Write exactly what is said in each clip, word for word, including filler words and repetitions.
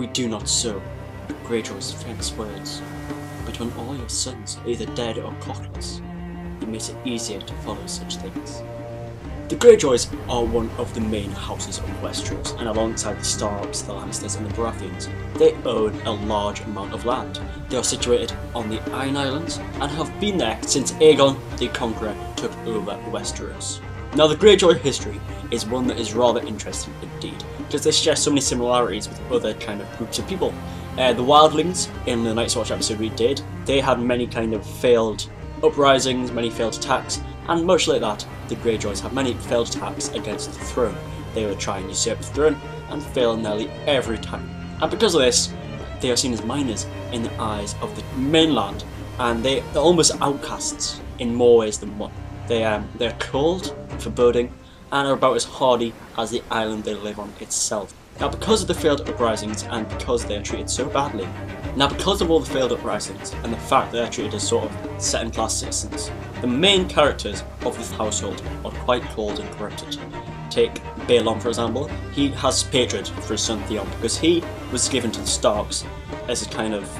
We do not so, Greyjoy's famous words. But when all your sons are either dead or cockless, it makes it easier to follow such things. The Greyjoys are one of the main houses of Westeros, and alongside the Starks, the Lannisters and the Baratheons, they own a large amount of land. They are situated on the Iron Islands, and have been there since Aegon the Conqueror took over Westeros. Now the Greyjoy history is one that is rather interesting indeed, because they share so many similarities with other kind of groups of people. Uh, the Wildlings, in the Night's Watch episode we did, they had many kind of failed uprisings, many failed attacks, and much like that, the Greyjoys had many failed attacks against the throne. They were trying to usurp the throne and fail nearly every time. And because of this, they are seen as minors in the eyes of the mainland, and they are almost outcasts in more ways than one. They um, they're cold, foreboding, and are about as hardy as the island they live on itself. Now because of the failed uprisings and because they are treated so badly, now because of all the failed uprisings and the fact that they are treated as sort of second class citizens, the main characters of this household are quite cold and corrupted. Take Balon for example, he has hatred for his son Theon because he was given to the Starks as a kind of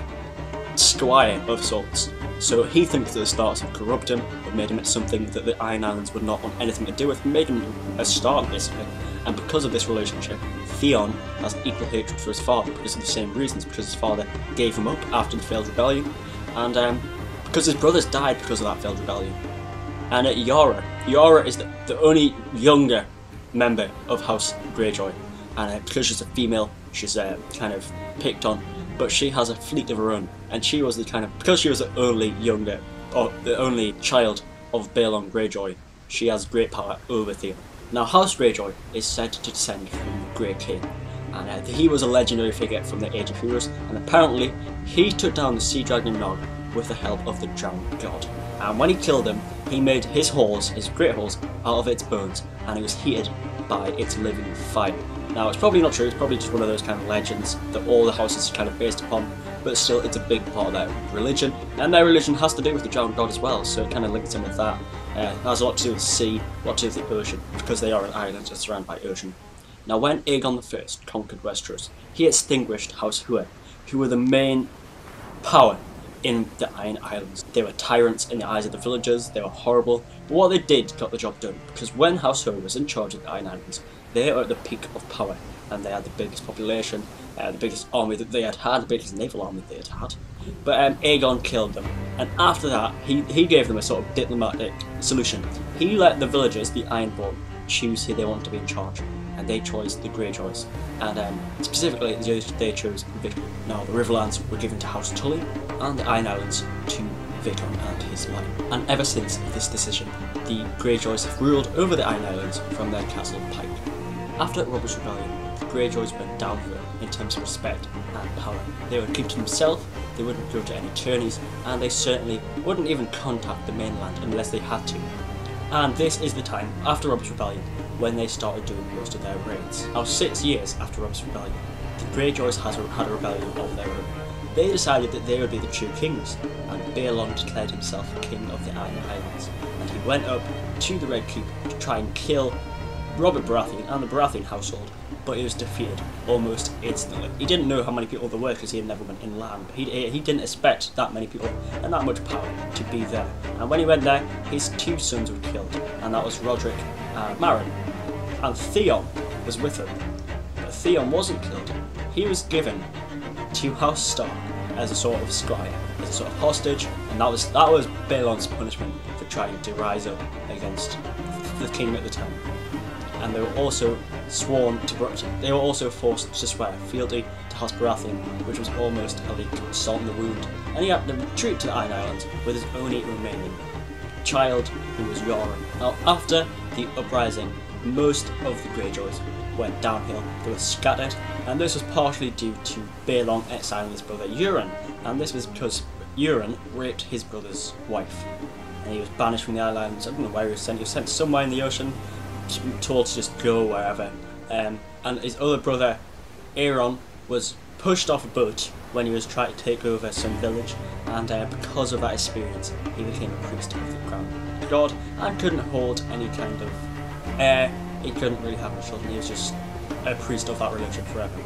squire of sorts. So he thinks that the Starks have corrupted him, have made him something that the Iron Islands would not want anything to do with, made him a Stark basically. And because of this relationship, Theon has equal hatred for his father because of the same reasons, because his father gave him up after the failed rebellion, and um, because his brothers died because of that failed rebellion. And uh, Yara, Yara is the, the only younger member of House Greyjoy, and uh, because she's a female, she's uh, kind of picked on, but she has a fleet of her own, and she was the kind of, because she was the only younger, or the only child of Balon Greyjoy, she has great power over Theon. Now House Greyjoy is said to descend from the Grey King, and uh, he was a legendary figure from the Age of Heroes, and apparently he took down the Sea Dragon Nog with the help of the Drowned God. And when he killed him, he made his horse, his great horse, out of its bones, and it was heated by its living fire. Now it's probably not true, it's probably just one of those kind of legends that all the houses are kind of based upon, but still it's a big part of their religion, and their religion has to do with the Drowned God as well, so it kind of links in with that. Uh, it has a lot to do with the sea, a lot to do with the ocean, because they are an island and surrounded by ocean. Now when Aegon the First conquered Westeros, he extinguished House Hué, who were the main power in the Iron Islands. They were tyrants in the eyes of the villagers, they were horrible, but what they did got the job done, because when House Hué was in charge of the Iron Islands, they were at the peak of power, and they had the biggest population, uh, the biggest army that they had had, the biggest naval army that they had had. But um, Aegon killed them, and after that, he, he gave them a sort of diplomatic solution. He let the villagers, the Ironborn, choose who they wanted to be in charge, and they chose the Greyjoys, and um, specifically they chose Vic. Now the Riverlands were given to House Tully, and the Iron Islands to Vic and his line. And ever since this decision, the Greyjoys have ruled over the Iron Islands from their castle Pyke. After Robert's Rebellion, the Greyjoys went downhill in terms of respect and power. They would keep to themselves, they wouldn't go to any tourneys, and they certainly wouldn't even contact the mainland unless they had to. And this is the time, after Robert's Rebellion, when they started doing most of their raids. Now six years after Robert's Rebellion, the Greyjoys had a rebellion of their own. They decided that they would be the true kings, and Balon declared himself king of the Iron Islands, and he went up to the Red Coop to try and kill Robert Baratheon and the Baratheon household, but he was defeated almost instantly. He didn't know how many people there were because he had never went inland. He, he didn't expect that many people and that much power to be there. And when he went there, his two sons were killed, and that was Roderick and Maron. And Theon was with him, but Theon wasn't killed. He was given to House Stark as a sort of squire, as a sort of hostage, and that was that was Balon's punishment for trying to rise up against the king at the time. And they were also sworn to, they were also forced to swear fealty to Hosparathion, which was almost a legal salt in the wound. And he had to retreat to the Iron Islands with his only remaining child, who was Yara. Now, after the uprising, most of the Greyjoys went downhill. They were scattered, and this was partially due to Balon exiling his brother Euron, and this was because Euron raped his brother's wife, and he was banished from the Iron Islands. I don't know where he was sent. He was sent somewhere in the ocean, told to just go wherever, um, and his other brother Aaron was pushed off a boat when he was trying to take over some village, and uh, because of that experience he became a priest of the Crown God and couldn't hold any kind of heir, uh, he couldn't really have a children, he was just a priest of that religion forever.